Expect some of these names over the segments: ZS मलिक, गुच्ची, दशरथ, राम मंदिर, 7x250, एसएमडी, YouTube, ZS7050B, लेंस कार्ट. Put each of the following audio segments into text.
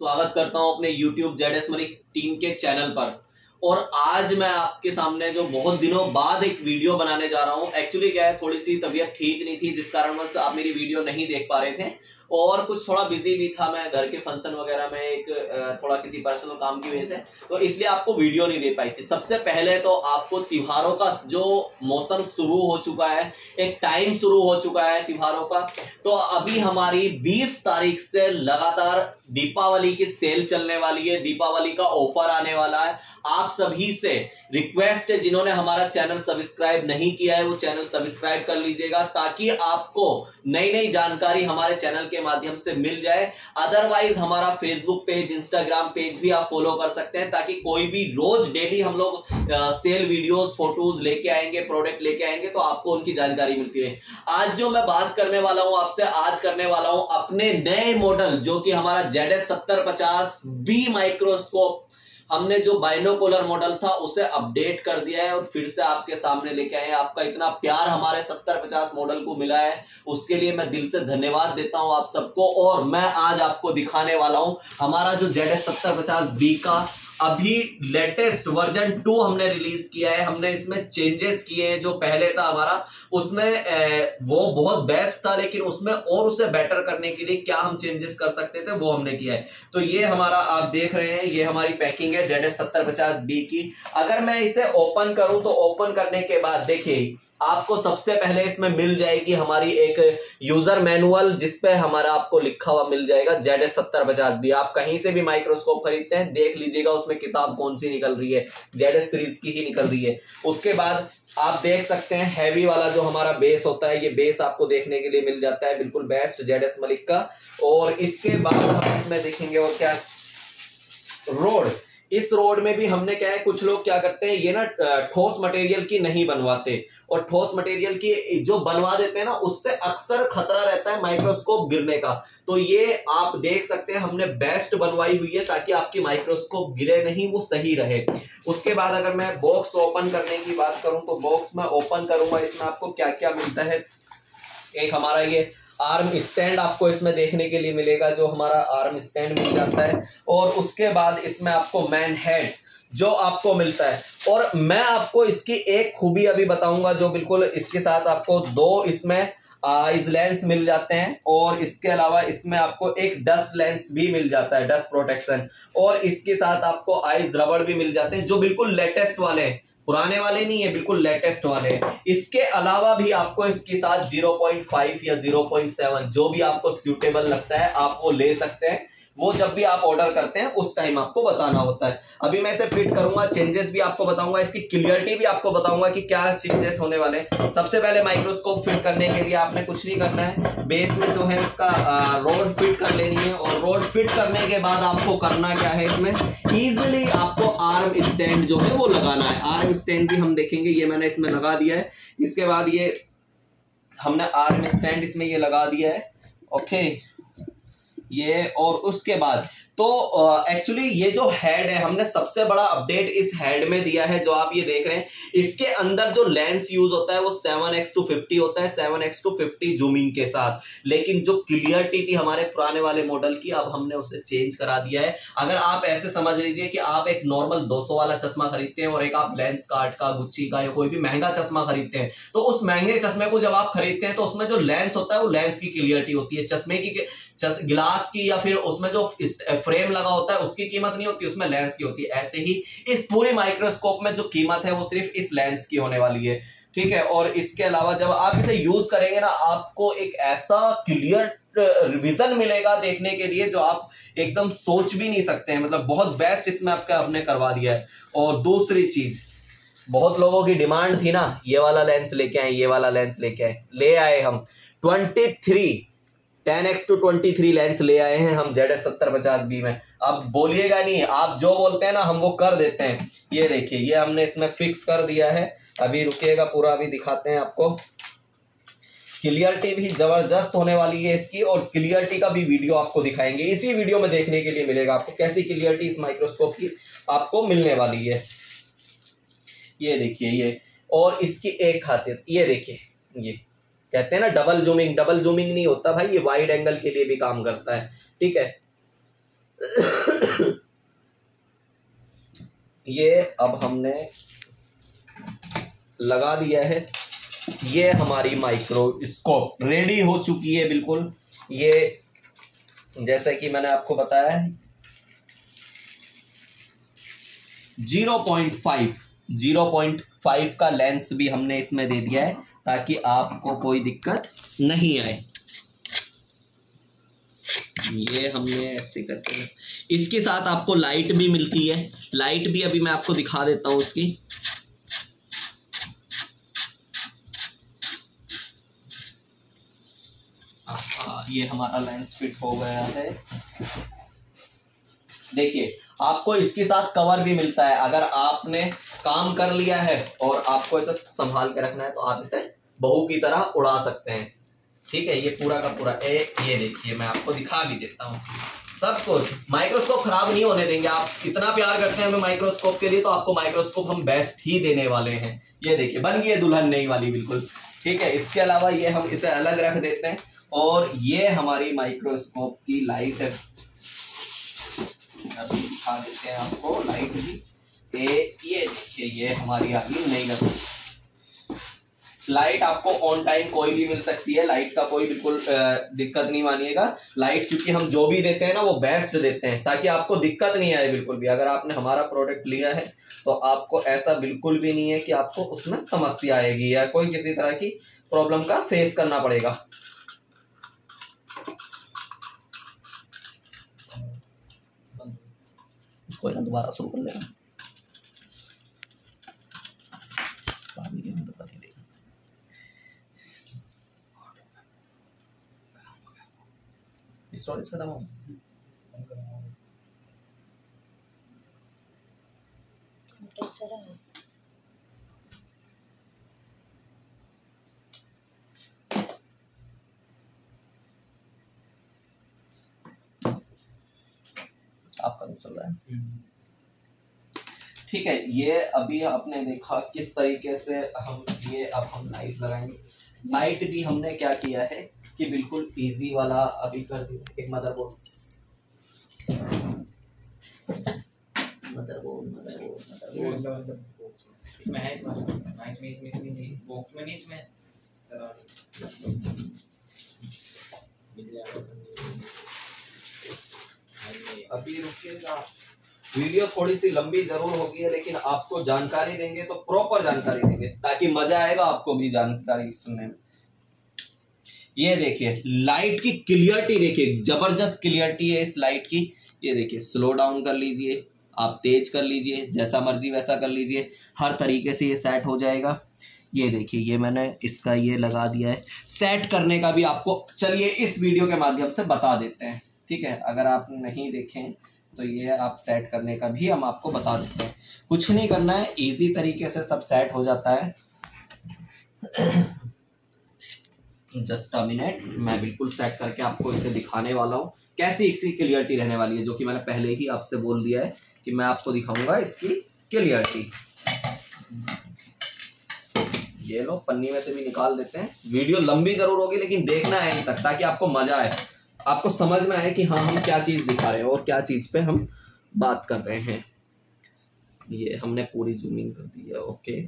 स्वागत करता हूं अपने YouTube ZS मलिक टीम के चैनल पर। और आज मैं आपके सामने जो बहुत दिनों बाद एक वीडियो बनाने जा रहा हूं, एक्चुअली क्या है, थोड़ी सी तबीयत ठीक नहीं थी जिस कारण बस आप मेरी वीडियो नहीं देख पा रहे थे और कुछ थोड़ा बिजी भी था मैं घर के फंक्शन वगैरह में, एक थोड़ा किसी पर्सनल काम की वजह से, तो इसलिए आपको वीडियो नहीं दे पाई थी। सबसे पहले तो आपको त्योहारों का जो मौसम शुरू हो चुका है, एक टाइम शुरू हो चुका है त्योहारों का, तो अभी हमारी 20 तारीख से लगातार दीपावली की सेल चलने वाली है, दीपावली का ऑफर आने वाला है। आप सभी से रिक्वेस्ट है, जिन्होंने हमारा चैनल सब्सक्राइब नहीं किया है वो चैनल सब्सक्राइब कर लीजिएगा ताकि आपको नई नई जानकारी हमारे चैनल के माध्यम से मिल जाए। अदरवाइज हमारा फेसबुक पेज, इंस्टाग्राम पेज भी आप फॉलो कर सकते हैं ताकि कोई भी रोज डेली हम लोग सेल वीडियोस, फोटोज लेके आएंगे, प्रोडक्ट लेके आएंगे तो आपको उनकी जानकारी मिलती रहे। आज जो मैं बात करने वाला हूं आपसे, आज करने वाला हूं अपने नए मॉडल जो कि हमारा ZS7050B माइक्रोस्कोप, हमने जो बाइनोकुलर मॉडल था उसे अपडेट कर दिया है और फिर से आपके सामने लेके आए हैं। आपका इतना प्यार हमारे 7050 मॉडल को मिला है, उसके लिए मैं दिल से धन्यवाद देता हूं आप सबको। और मैं आज आपको दिखाने वाला हूं हमारा जो ZS7050B का अभी लेटेस्ट वर्जन 2 हमने रिलीज किया है। हमने इसमें चेंजेस किए हैं, जो पहले था हमारा उसमें वो बहुत बेस्ट था, लेकिन उसमें और उसे बेटर करने के लिए क्या हम चेंजेस कर सकते थे वो हमने किया है। तो ये हमारा आप देख रहे हैं, ये हमारी पैकिंग है ZS7050B की। अगर मैं इसे ओपन करूं तो ओपन करने के बाद देखिए आपको सबसे पहले इसमें मिल जाएगी हमारी एक यूजर मैनुअल जिसपे हमारा आपको लिखा हुआ मिल जाएगा ZS7050B। आप कहीं से भी माइक्रोस्कोप खरीदते हैं देख लीजिएगा उसमें किताब कौन सी निकल रही है, ZS सीरीज की ही निकल रही है। उसके बाद आप देख सकते हैं हैवी वाला जो हमारा बेस होता है, ये बेस आपको देखने के लिए मिल जाता है, बिल्कुल बेस्ट ZS मलिक का। और इसके बाद हम इसमें देखेंगे और क्या रोड, इस रोड में भी हमने क्या है, कुछ लोग क्या करते हैं ये ना ठोस मटेरियल की नहीं बनवाते, और ठोस मटेरियल की जो बनवा देते हैं ना उससे अक्सर खतरा रहता है माइक्रोस्कोप गिरने का। तो ये आप देख सकते हैं हमने बेस्ट बनवाई हुई है ताकि आपकी माइक्रोस्कोप गिरे नहीं, वो सही रहे। उसके बाद अगर मैं बॉक्स ओपन करने की बात करूं तो बॉक्स में ओपन करूंगा, इसमें आपको क्या क्या मिलता है। एक हमारा ये आर्म स्टैंड आपको इसमें देखने के लिए मिलेगा, जो हमारा आर्म स्टैंड मिल जाता है। और उसके बाद इसमें आपको मैन हेड जो आपको मिलता है, और मैं आपको इसकी एक खूबी अभी बताऊंगा जो बिल्कुल इसके साथ आपको दो इसमें आइज लेंस मिल जाते हैं, और इसके अलावा इसमें आपको एक डस्ट लेंस भी मिल जाता है, डस्ट प्रोटेक्शन, और इसके साथ आपको आइज रबड़ भी मिल जाते हैं जो बिल्कुल लेटेस्ट वाले हैं, पुराने वाले नहीं है, बिल्कुल लेटेस्ट वाले। इसके अलावा भी आपको इसके साथ 0.5 या 0.7 जो भी आपको सूटेबल लगता है आप वो ले सकते हैं। वो जब भी आप ऑर्डर करते हैं उस टाइम आपको बताना होता है। अभी मैं इसे फिट करूंगा, चेंजेस भी आपको बताऊंगा, इसकी क्लियरिटी भी आपको बताऊंगा कि क्या चेंजेस होने वाले हैं। सबसे पहले माइक्रोस्कोप फिट करने के लिए आपने कुछ नहीं करना है, बेस में जो है इसका रोड फिट कर लेनी है, और रोड फिट करने के बाद आपको करना क्या है, इसमें ईजिली आपको आर्म स्टैंड जो है वो लगाना है। आर्म स्टैंड भी हम देखेंगे, ये मैंने इसमें लगा दिया है। इसके बाद ये हमने आर्म स्टैंड इसमें ये लगा दिया है, ओके ये। और उसके बाद तो एक्चुअली ये जो हेड है हमने सबसे बड़ा अपडेट इस हेड में दिया है जो आप ये देख रहे हैं। इसके अंदर जो लेंस यूज होता है वो 7x250 होता है, 7x250 जूमिंग के साथ। लेकिन जो क्लियरिटी थी हमारे पुराने वाले मॉडल की अब हमने उसे चेंज करा दिया है। अगर आप ऐसे समझ लीजिए कि आप एक नॉर्मल 200 वाला चश्मा खरीदते हैं और एक आप लेंस कार्ट का, गुच्ची का या कोई भी महंगा चश्मा खरीदते हैं, तो उस महंगे चश्मे को जब आप खरीदते हैं तो उसमें जो लेंस होता है वो लेंस की क्लियरिटी होती है, चश्मे की ग्लास की या फिर उसमें जो फ्रेम लगा होता है उसकी कीमत नहीं होती, उसमें लेंस की होती है। ऐसे ही इस पूरी माइक्रोस्कोप में जो कीमत है वो सिर्फ इस लेंस की होने वाली है, ठीक है। और इसके अलावा जब आप इसे यूज करेंगे ना आपको एक ऐसा क्लियर रिविजन मिलेगा देखने के लिए जो आप एकदम सोच भी नहीं सकते हैं, मतलब बहुत बेस्ट इसमें आपका हमने करवा दिया है। और दूसरी चीज, बहुत लोगों की डिमांड थी ना ये वाला लेंस लेके आए, ये वाला लेंस लेके आए, ले आए हम 10x2 23 लेंस ले आए हैं हम ZS7050B में। अब बोलिएगा नहीं, आप जो बोलते हैं ना हम वो कर देते हैं। ये देखिए ये हमने इसमें फिक्स कर दिया है, अभी रुकिएगा पूरा अभी दिखाते हैं आपको। क्लियरिटी भी जबरदस्त होने वाली है इसकी, और क्लियरिटी का भी वीडियो आपको दिखाएंगे, इसी वीडियो में देखने के लिए मिलेगा आपको कैसी क्लियरिटी इस माइक्रोस्कोप की आपको मिलने वाली है। ये देखिए ये, और इसकी एक खासियत ये देखिए, ये कहते हैं ना डबल जूमिंग, डबल जूमिंग नहीं होता भाई, ये वाइड एंगल के लिए भी काम करता है, ठीक है। ये अब हमने लगा दिया है। ये हमारी माइक्रोस्कोप रेडी हो चुकी है बिल्कुल। ये जैसे कि मैंने आपको बताया है 0.5 का लेंस भी हमने इसमें दे दिया है ताकि आपको कोई दिक्कत नहीं आए। ये हमने ऐसे करके इसके साथ आपको लाइट भी मिलती है। लाइट भी अभी मैं आपको दिखा देता हूं उसकी। ये हमारा लेंस फिट हो गया है। देखिए आपको इसके साथ कवर भी मिलता है। अगर आपने काम कर लिया है और आपको इसे संभाल के रखना है तो आप इसे बहू की तरह उड़ा सकते हैं। ठीक है, ये पूरा का पूरा ये देखिए मैं आपको दिखा भी देता हूँ सब कुछ। माइक्रोस्कोप खराब नहीं होने देंगे। आप इतना प्यार करते हैं हमें माइक्रोस्कोप के लिए, तो आपको माइक्रोस्कोप हम बेस्ट ही देने वाले हैं। ये देखिए बन गई है दुल्हन नई वाली बिल्कुल। ठीक है, इसके अलावा ये हम इसे अलग रख देते हैं और ये हमारी माइक्रोस्कोप की लाइट है। अभी दिखा देते हैं आपको लाइट भी। ये देखिए ये हमारी आगे नहीं लग। लाइट आपको ऑन टाइम कोई भी मिल सकती है। लाइट का कोई बिल्कुल दिक्कत नहीं मानिएगा। लाइट क्योंकि हम जो भी देते हैं ना वो बेस्ट देते हैं ताकि आपको दिक्कत नहीं आए बिल्कुल भी। अगर आपने हमारा प्रोडक्ट लिया है तो आपको ऐसा बिल्कुल भी नहीं है कि आपको उसमें समस्या आएगी या कोई किसी तरह की प्रॉब्लम का फेस करना पड़ेगा। कोई ना दोबारा शुरू कर लेना। स्टोरेज खत्म हो आपका चल रहा है। ठीक है, ये अभी आपने देखा किस तरीके से हम ये अब हम लाइट लगाएंगे। लाइट भी हमने क्या किया है कि बिल्कुल इजी वाला अभी कर दिया। एक मदरबोर्ड इसमें है, इसमें नहीं, बॉक्स में नहीं, इसमें अभी रुकिएगा। वीडियो थोड़ी सी लंबी जरूर होगी है लेकिन आपको जानकारी देंगे तो प्रॉपर जानकारी देंगे ताकि मजा आएगा आपको भी जानकारी सुनने में। ये देखिए लाइट की क्लियरिटी देखिए, जबरदस्त क्लियरिटी है इस लाइट की। ये देखिए स्लो डाउन कर लीजिए, आप तेज कर लीजिए, जैसा मर्जी वैसा कर लीजिए, हर तरीके से ये सेट हो जाएगा। ये देखिए ये मैंने इसका ये लगा दिया है। सेट करने का भी आपको चलिए इस वीडियो के माध्यम से बता देते हैं। ठीक है, अगर आप नहीं देखें तो ये आप सेट करने का भी हम आपको बता देते हैं। कुछ नहीं करना है, इजी तरीके से सब सेट हो जाता है। जस्ट अ मिनट, मैं बिल्कुल सेट करके आपको इसे दिखाने वाला हूँ कैसी इसकी क्लियरिटी रहने वाली है, जो कि मैंने पहले ही आपसे बोल दिया है कि मैं आपको दिखाऊंगा इसकी क्लियरिटी। ये लो पन्नी में से भी निकाल देते हैं। वीडियो लंबी जरूर होगी लेकिन देखना है तक ताकि आपको मजा आए, आपको समझ में आए कि हाँ हम क्या चीज दिखा रहे हैं और क्या चीज पे हम बात कर रहे हैं। ये हमने पूरी जूमिंग कर दी है। ओके,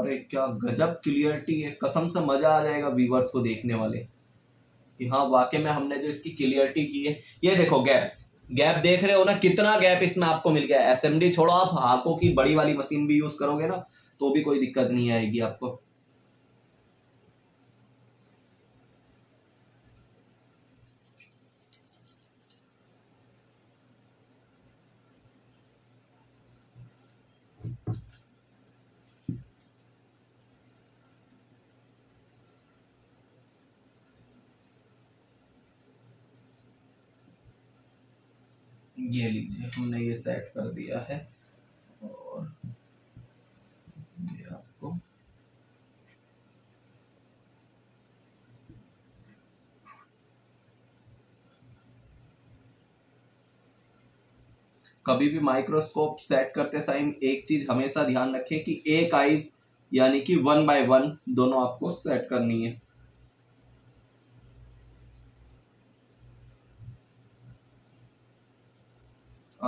अरे क्या गजब क्लियरिटी है, कसम से मजा आ जाएगा व्यूवर्स को देखने वाले कि हाँ वाकई में हमने जो इसकी क्लियरिटी की है। ये देखो गैप, गैप देख रहे हो ना कितना गैप इसमें आपको मिल गया। एसएमडी छोड़ो, आप हाको की बड़ी वाली मशीन भी यूज करोगे ना तो भी कोई दिक्कत नहीं आएगी आपको। ये लीजिए हमने ये सेट कर दिया है और ये आपको कभी भी माइक्रोस्कोप सेट करते टाइम एक चीज हमेशा ध्यान रखें कि एक आइज यानी कि 1 by 1 दोनों आपको सेट करनी है।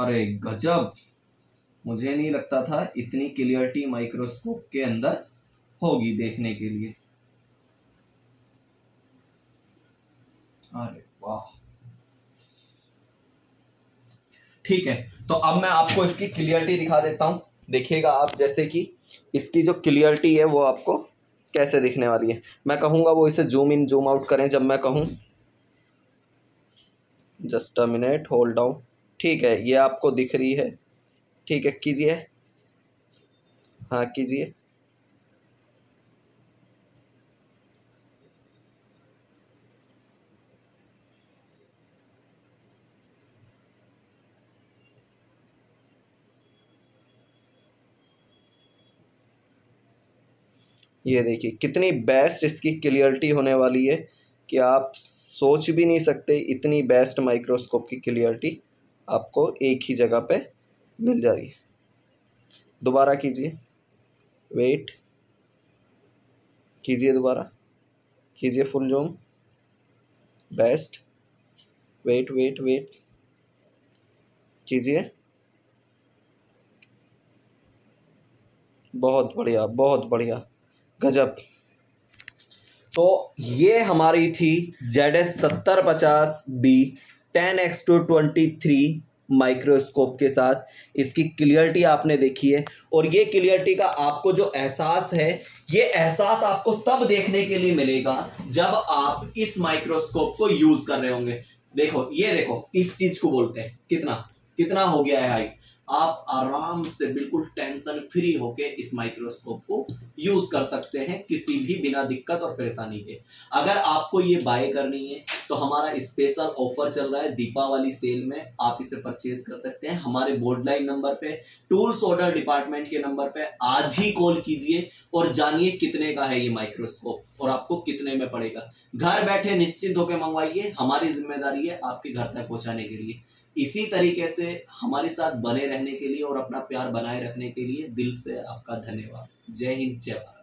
अरे गजब, मुझे नहीं लगता था इतनी क्लियरिटी माइक्रोस्कोप के अंदर होगी देखने के लिए। अरे वाह, ठीक है। तो अब मैं आपको इसकी क्लियरिटी दिखा देता हूं। देखिएगा आप जैसे कि इसकी जो क्लियरिटी है वो आपको कैसे दिखने वाली है। मैं कहूंगा वो इसे जूम इन जूम आउट करें जब मैं कहूं। Just a minute, hold down. ठीक है, ये आपको दिख रही है। ठीक है, कीजिए, हाँ कीजिए। ये देखिए कितनी बेस्ट इसकी क्लियरिटी होने वाली है कि आप सोच भी नहीं सकते, इतनी बेस्ट माइक्रोस्कोप की क्लियरिटी आपको एक ही जगह पे मिल जा रही है। दोबारा कीजिए, वेट कीजिए, दोबारा कीजिए, full zoom, best, wait wait wait कीजिए। बहुत बढ़िया, बहुत बढ़िया, गजब। तो ये हमारी थी ZS7050B 10x223 माइक्रोस्कोप के साथ। इसकी क्लियरिटी आपने देखी है, और ये क्लियरिटी का आपको जो एहसास है, ये एहसास आपको तब देखने के लिए मिलेगा जब आप इस माइक्रोस्कोप को यूज कर रहे होंगे। देखो, ये देखो, इस चीज को बोलते हैं कितना कितना हो गया है हाइट। आप आराम से बिल्कुल टेंशन फ्री होके इस माइक्रोस्कोप को यूज कर सकते हैं किसी भी बिना दिक्कत और परेशानी के। अगर आपको ये बाय करनी है तो हमारा स्पेशल ऑफर चल रहा है दीपावली सेल में। आप इसे परचेज कर सकते हैं हमारे बोर्डलाइन नंबर पे, टूल्स ऑर्डर डिपार्टमेंट के नंबर पे। आज ही कॉल कीजिए और जानिए कितने का है ये माइक्रोस्कोप और आपको कितने में पड़ेगा। घर बैठे निश्चिंत होकर मंगवाइए, हमारी जिम्मेदारी है आपके घर तक पहुंचाने के लिए। इसी तरीके से हमारे साथ बने रहने के लिए और अपना प्यार बनाए रखने के लिए दिल से आपका धन्यवाद। जय हिंद, जय भारत।